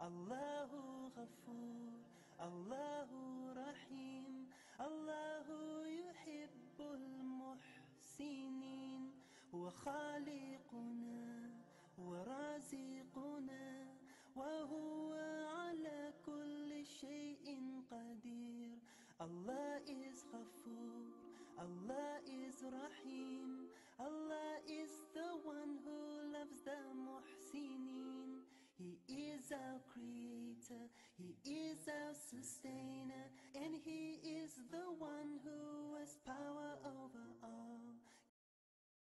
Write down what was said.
الله غفور الله رحيم الله يحب المحسنين وخالق